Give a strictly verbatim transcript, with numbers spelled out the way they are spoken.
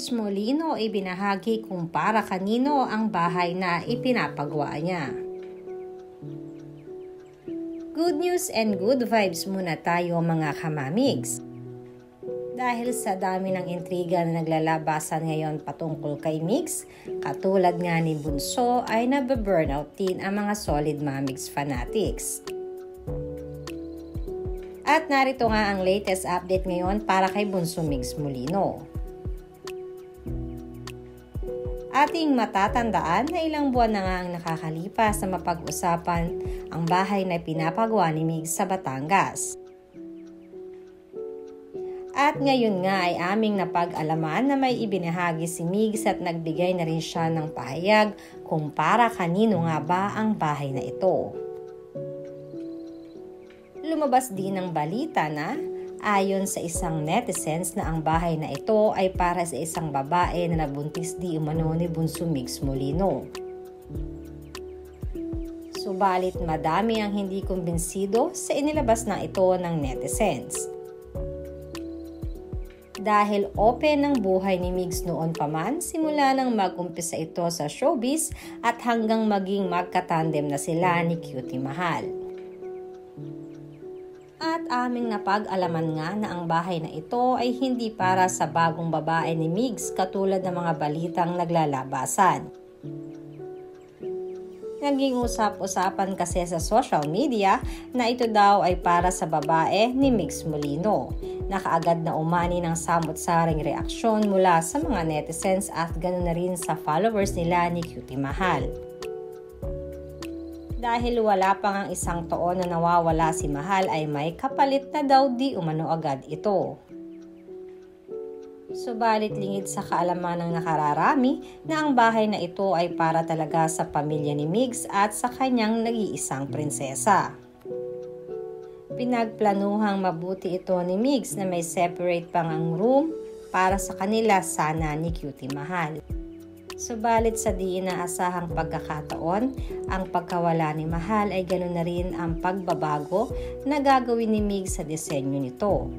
Mygz Molino ibinahagi kung para kanino ang bahay na ipinapagawa niya. Good news and good vibes muna tayo mga kamamigs. Dahil sa dami ng intriga na naglalabasan ngayon patungkol kay Mygz, katulad nga ni Bunso ay nababurnout din ang mga solid Mygz fanatics. At narito nga ang latest update ngayon para kay Bunso Mygz Molino. Ating matatandaan na ilang buwan na nga ang nakakalipas na mapag-usapan ang bahay na pinapagawa ni Mygz sa Batangas. At ngayon nga ay aming napag-alaman na may ibinahagi si Mygz at nagbigay na rin siya ng pahayag kung para kanino nga ba ang bahay na ito. Lumabas din ang balita na ayon sa isang netizens na ang bahay na ito ay para sa isang babae na nabuntis di umano ni Bunso Mygz Molino. Subalit madami ang hindi kumbinsido sa inilabas na ito ng netizens. Dahil open ang buhay ni Mygz noon pa man, simula nang mag-umpisa ito sa showbiz at hanggang maging magkatandem na sila ni Cutie Mahal. At aming napag-alaman nga na ang bahay na ito ay hindi para sa bagong babae ni Mygz katulad ng mga balitang naglalabasan. Naging usap-usapan kasi sa social media na ito daw ay para sa babae ni Mygz Molino. Nakaagad na umani ng samot-saring reaksyon mula sa mga netizens at ganoon na rin sa followers nila ni Cutie Mahal. Dahil wala pang ang isang taon na nawawala si Mahal ay may kapalit na daw di umano agad ito. Subalit lingid sa kaalaman ng nakararami na ang bahay na ito ay para talaga sa pamilya ni Mygz at sa kanyang nag-iisang prinsesa. Pinagplanuhang mabuti ito ni Mygz na may separate pang ang room para sa kanila sana ni Cutie Mahal. Subalit sa di inaasahang pagkakataon, ang pagkawala ni Mahal ay ganoon na rin ang pagbabago na gagawin ni Mygz sa disenyo nito.